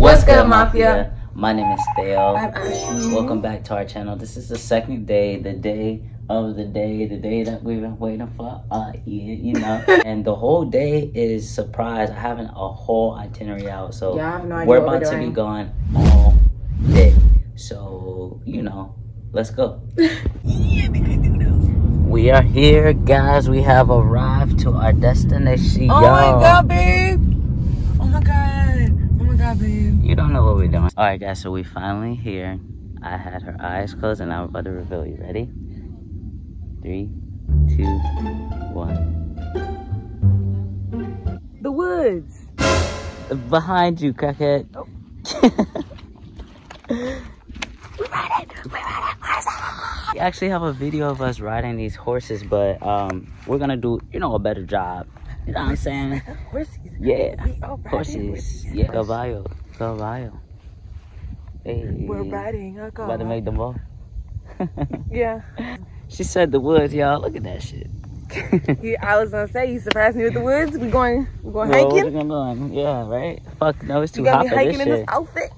What's good, Mafia? My name is Theo. I'm Ashley. Welcome back to our channel. This is the second day, the day that we've been waiting for, you know. And the whole day is surprise. I haven't a whole itinerary out, so yeah, I have no idea we're about to be gone all day. So, you know, let's go. We are here, guys. We have arrived to our destination. Oh my God, babe. Oh my God. Oh my God, babe. You don't know what we're doing. All right, guys. So we finally here. I had her eyes closed, and I'm about to reveal you. Ready? 3, 2, 1. The woods. Behind you, crackhead. Oh. We actually have a video of us riding these horses, but we're gonna do, you know, a better job. You know what I'm saying? Horses. Yeah. Horses. Yeah. Caballo. Caballo. Hey. We're riding a caballo. About to make them all. Yeah. She said the woods, y'all. Look at that shit. I was gonna say, you surprised me with the woods. We going hiking. We're going, yeah, right. Fuck no, it's too hot for this shit. You gotta be hiking in this outfit.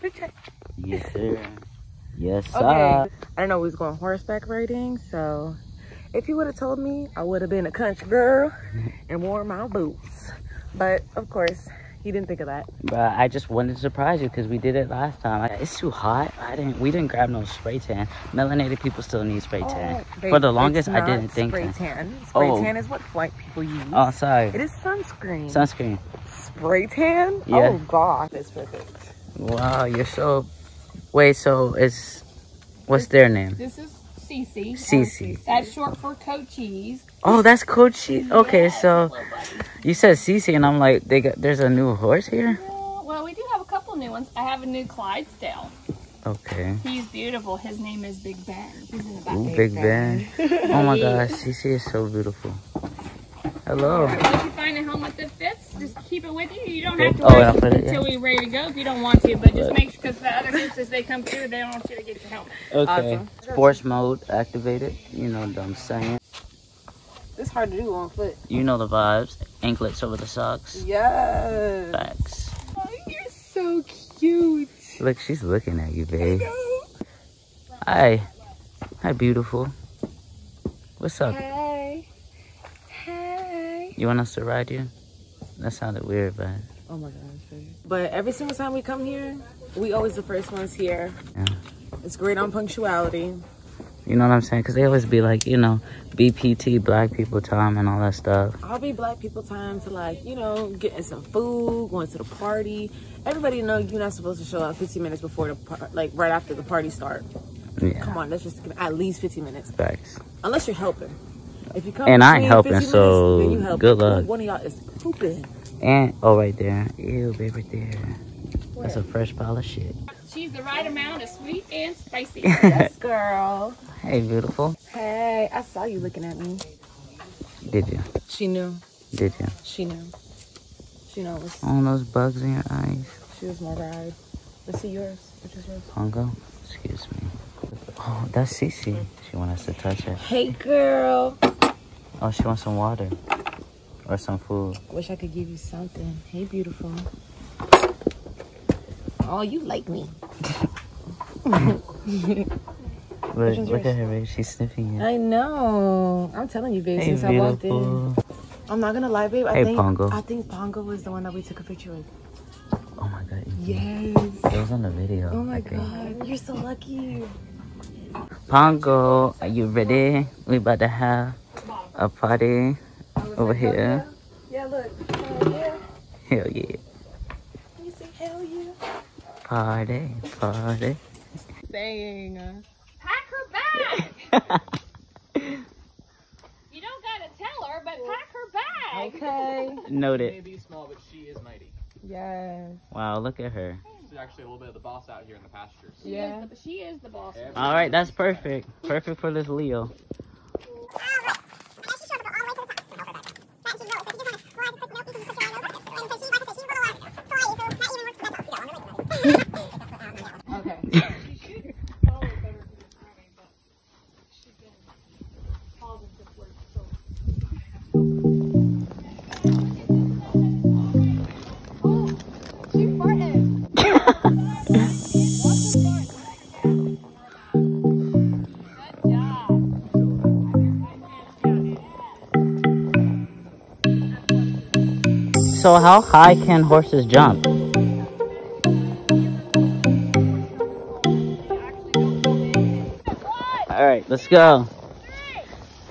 Look. Yes, sir. Yes, sir. Okay. I don't know, we was going horseback riding, so if you would have told me, I would have been a country girl and wore my boots. But of course, you didn't think of that. But I just wanted to surprise you because we did it last time. It's too hot. We didn't grab no spray tan. Melanated people still need spray tan. Babe, for the longest, I didn't think spray tan. Spray tan is what white people use. Oh, sorry. It is sunscreen. Sunscreen. Spray tan? Yeah. Oh God, that's perfect. Wow, you're so. Wait, so it's what's their name? This is Cece. Cece. That's short for Cochise. Oh, that's Cochise. Okay, yes, so you said Cece, and I'm like, there's a new horse here. Well, we do have a couple new ones. I have a new Clydesdale. Okay. He's beautiful. His name is Big Ben. He's in the back. Ooh, Big Ben. Oh my gosh, Cece is so beautiful. Hello. Once you find a helmet that fits, just keep it with you. You don't have to wait until we're ready to go if you don't want to, but just make sure, because the other kids, as they come through, they don't want you to get your helmet. Okay. Awesome. Sports mode activated. You know what I'm saying. It's hard to do on foot. You know the vibes. Anklets over the socks. Yes. Facts. Oh, you're so cute. Look, she's looking at you, babe. Hi. Hi, beautiful. What's up? Hey. You want us to ride you? That sounded weird, but... Oh my God. But every single time we come here, we always the first ones here. Yeah. It's great on punctuality. You know what I'm saying? Because they always be like, you know, BPT, Black People Time, and all that stuff. I'll be Black People Time to, like, you know, getting some food, going to the party. Everybody know you're not supposed to show up 15 minutes before the right after the party start. Yeah. Come on, that's just at least 15 minutes. Facts. Unless you're helping. If you come and I ain't helping, so minutes, you help. Good luck. One of y'all is pooping. And, oh, right there. Ew, babe, right there. Where? That's a fresh pile of shit. She's the right amount of sweet and spicy. Yes, girl. Hey, beautiful. Hey, I saw you looking at me. Did you? She knew. Did you? She knew. She knows. All those bugs in your eyes. She was my ride. Let's see yours. Which is yours? Hongo? Excuse me. Oh, that's Cece. She wants us to touch her. Hey, girl. Oh, she wants some water or some food. I wish I could give you something. Hey, beautiful. Oh, you like me. look at her, babe. She's sniffing it. I know. I'm telling you, babe, hey, since beautiful. I walked in. I'm not going to lie, babe. I think Pongo was the one that we took a picture with. Oh, my God. Yes. It was on the video. Oh, my God. You're so lucky. Pongo, are you ready? We about to have a party over here. Yeah, look. Hell yeah. You say hell yeah. Party, party. Saying, pack her bag. You don't gotta tell her, but pack her bag. Okay. Noted. She may be small, but she is mighty. Yes. Wow, look at her. She's actually a little bit of the boss out here in the pastures. Yeah. She is the boss. All right, that's perfect. Perfect for this Leo. So how high can horses jump? Alright, let's go.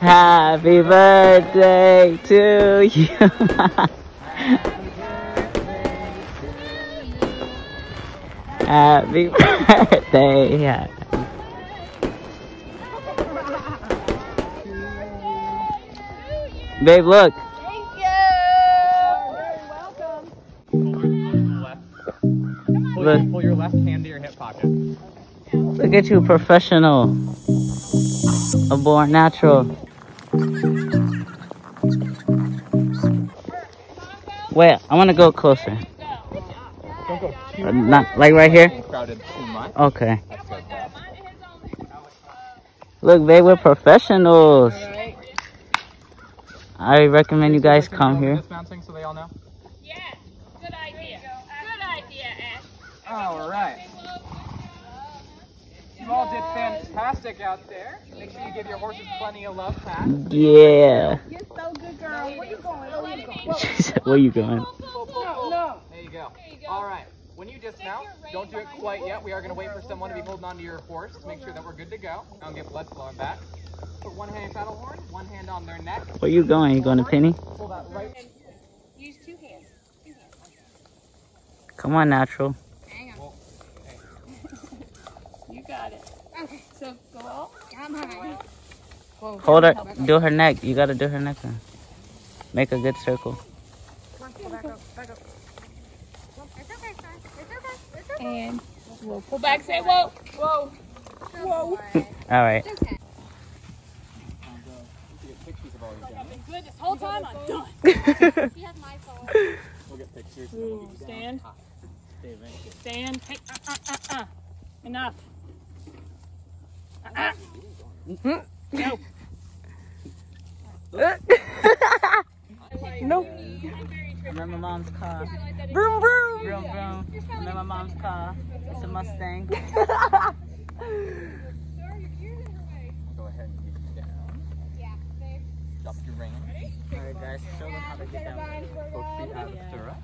Happy birthday to you. Happy birthday. Yeah. Babe, look. Thank you. You're very welcome. Pull your left hand to your hip pocket. Look at you, professional. A born natural. Wait, I want to go closer. Not like right here. Okay. Look, babe, we're professionals. I recommend you guys come here. So they all know? Yeah, good idea. Good idea, Ash. All right. You all did fantastic out there. Make sure you give your horses plenty of love, Pat. Yeah. You're so good, girl. Where you going? She said, where you going? There you go. All right. When you dismount, don't do it quite yet. We are going to wait for someone to be holding onto your horse to make sure that we're good to go. Don't get blood flowing back. Put one hand saddle horn, one hand on their neck. Where are you going? You going to Penny? Pull that right. Use two hands. Come on, natural. Hang on. Well, hey. You got it. Okay, so go up. Come on. Whoa, hold her. Do her neck. You got to do her neck. Then. Make a good circle. Come on, go back up. Back up. It's okay, son. It's okay. It's okay. And whoa. Pull back. Say whoa. Whoa. Whoa. All right. Okay. Good this whole time, I'm done. She has my phone. We'll get pictures and then we'll get you down. Stand. Hey, enough. Nope. Nope. Remember mom's car. Vroom, vroom. Vroom, vroom. Remember mom's car. It's a Mustang. Drop your rein. Alright guys, show them how to get down. Both feet out of the stirrup.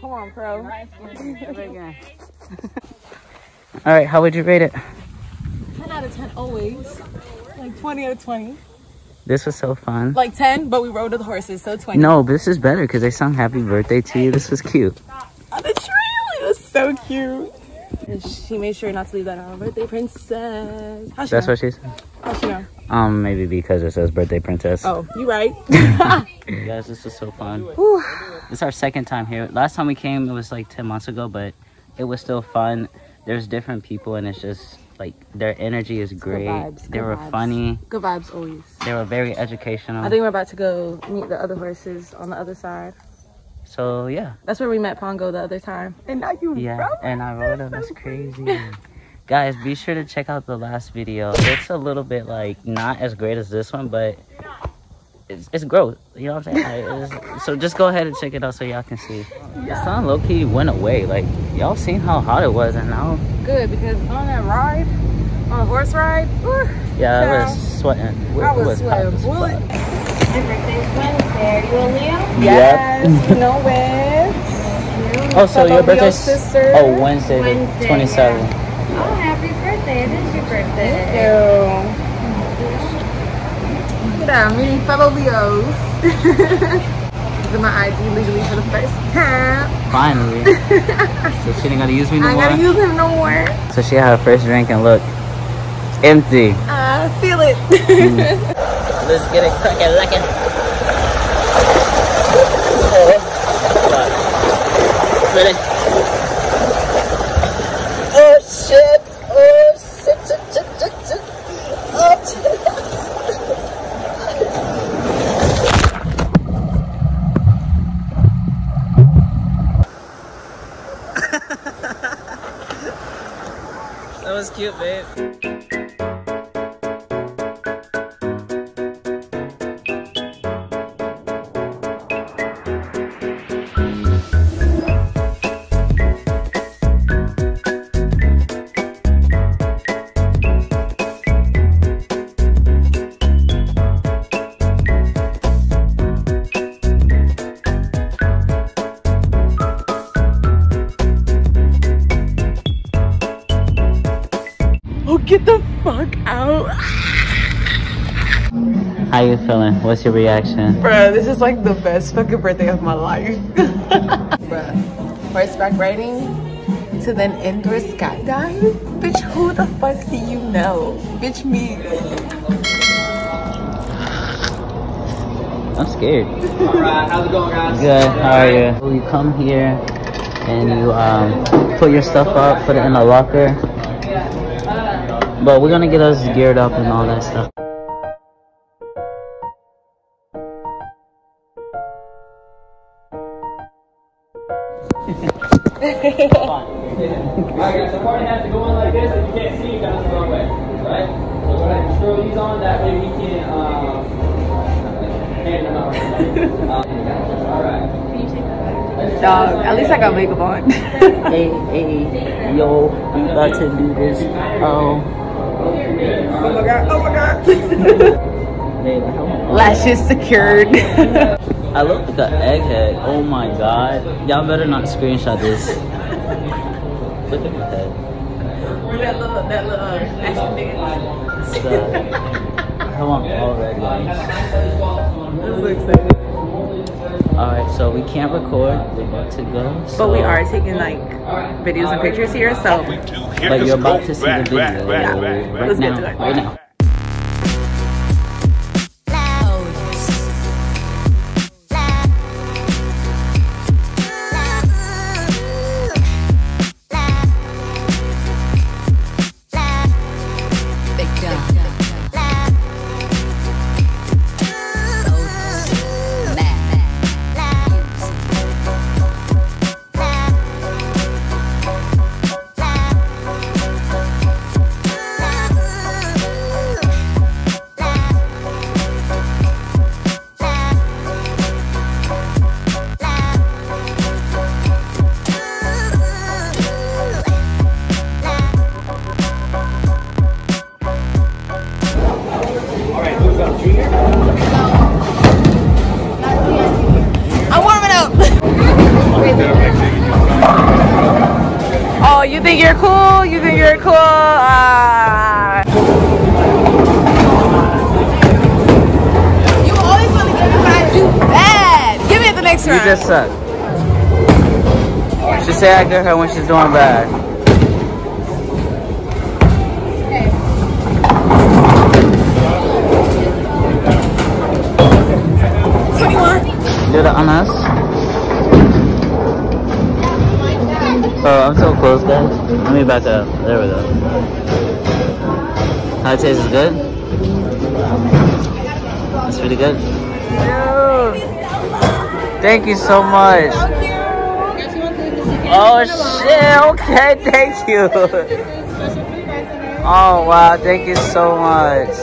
Come on, pro. Alright, how would you rate it? 10 out of 10 always. Like 20 out of 20. This was so fun. Like 10, but we rode with the horses, so 20. No, but this is better because they sung happy birthday to you. This was cute. On the trail, it was so cute. And she made sure not to leave that out. Birthday princess. How's she? That's know? What she said. How's she know? Maybe because it says birthday princess. Oh, you right. Guys, this was so fun. It's our second time here. Last time we came, it was like 10 months ago, but it was still fun. There's different people, and it's just like their energy is great. Good vibes, they were vibes. Funny. Good vibes always. They were very educational. I think we're about to go meet the other horses on the other side. So yeah, that's where we met Pongo the other time, and now you and I rode him. That's crazy. Guys, be sure to check out the last video. It's a little bit like not as great as this one, but it's growth, you know what I'm saying? So just go ahead and check it out so y'all can see. The sun low-key went away. Like y'all seen how hot it was, and now good because on that ride, on a horse ride, I was sweating. I was sweating. Birthday's Wednesday. Are you and Leo? Yes. Yep. No way. Oh, so your birthday's sister? Oh, Wednesday 27. Yeah. Oh, happy birthday. It is your birthday. Thank you. Look at that. Meeting fellow Leos. This is my ID legally for the first time. Finally. So she ain't got to use me no more? I got to use him no more. So she had her first drink and look. It's empty. I feel it. Let's get it cracking like it. Oh shit! Oh shit! Oh shit! That was cute, babe. How you feeling? What's your reaction? Bruh, this is like the best fucking birthday of my life. Bruh, horseback riding to then indoor skydive? Bitch, who the fuck do you know? Bitch, me. I'm scared. Alright, how's it going, guys? Good, how are you? So you come here and you put your stuff up, put it in a locker. But we're gonna get us geared up and all that stuff. Alright guys, the party has to go on like this. If you can't see, you gotta throw away, right? So we're gonna throw these on, that way we can hand them out. Alright. Can you take that back? Dog, at least I got makeup on. Hey, yo, we about to do this. Oh my god. Lashes secured. I look like an egghead. Oh my god. Y'all better not screenshot this. Look at my head. Or that little extra nigga. So, I want all red lines. Alright, so we can't record. We're about to go. So. But we are taking like videos and pictures here, so. But you're about to see the video. Let's get to it right now. You think you're cool? You always want to give me what I do bad. Give me at the next round. You just suck. She said I get her when she's doing bad. Okay. 21. Do that on us. Oh, I'm so close, guys. Let me back up. There we go. How it tastes is good? It's really good. Dude. Thank you so much. Oh, shit. Okay, thank you. Oh, wow. Thank you so much.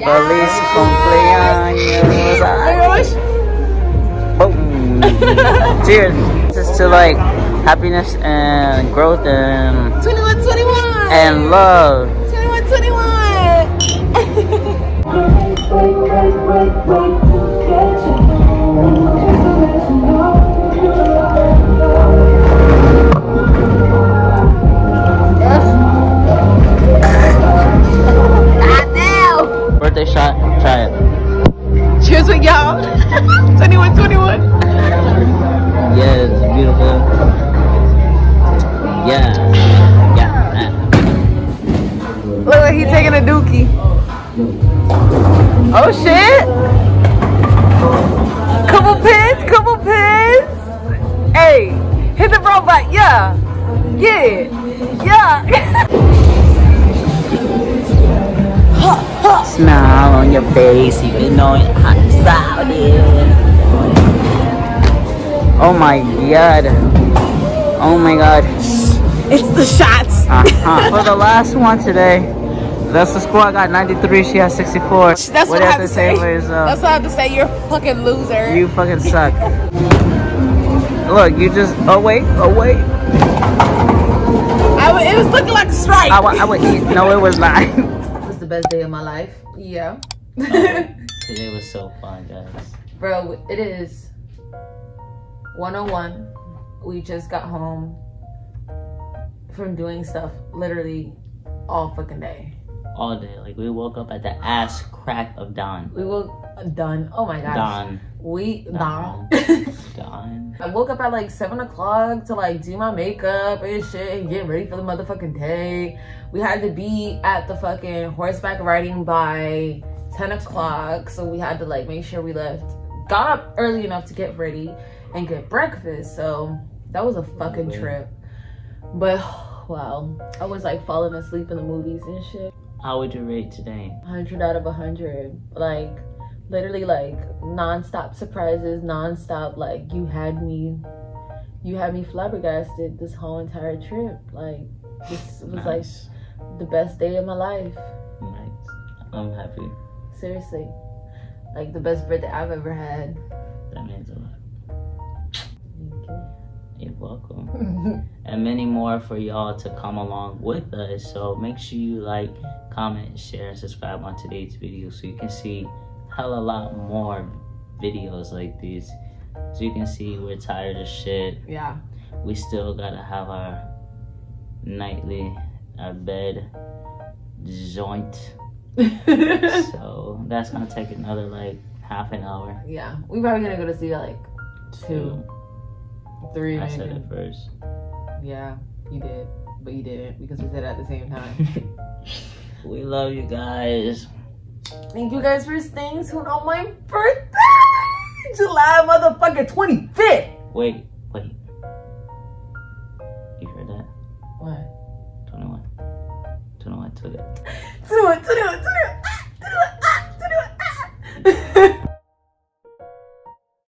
Feliz cumpleaños. Oh. Cheers. Is to like happiness and growth and 21 and love. 21 Birthday shot, try it. Cheers with y'all. 21 Yeah, it's beautiful. Yeah. Look like he's taking a dookie. Oh shit! Couple pins. Hey, hit the robot. Yeah. Smile on your face, even though it's hot out here. Oh my god. It's the shots. For the last one today, that's the score. I got 93, she has 64. That's what I have to say. That's what I have to say. You're a fucking loser. You fucking suck. Look, you just. Oh wait. It was looking like a strike. I would eat. No, it was not. It was the best day of my life. Yeah. Today was so fun, guys. Bro, it is. 101. We just got home from doing stuff literally all fucking day. all day. Like, we woke up at the ass crack of dawn. We woke dawn. Oh my gosh. Dawn. We dawn. Dawn. I woke up at like 7 o'clock to like do my makeup and shit and get ready for the motherfucking day. We had to be at the fucking horseback riding by 10 o'clock, so we had to like make sure we left. Got up early enough to get ready and get breakfast. So that was a fucking trip. But wow, I was like falling asleep in the movies and shit. How would you rate today? 100 out of 100. Like, literally, like non-stop surprises, non-stop. Like, you had me flabbergasted this whole entire trip. Like, this was nice. Like the best day of my life. Nice. I'm happy. Seriously, like the best birthday I've ever had. That means a lot. Thank you. You're welcome. And many more for y'all to come along with us. So make sure you like, comment, share, and subscribe on today's video so you can see hella lot more videos like these. So you can see we're tired as shit. Yeah. We still gotta have our nightly, our bed joint. So that's gonna take another like half an hour. Yeah, we probably gonna go to see like 2, 3. I said it first. Yeah, you did, but you didn't because we said it at the same time. We love you guys. Thank you guys for staying tuned on my birthday, July motherfucking 25th. Wait. You heard that? What? 21. 21 today. 21.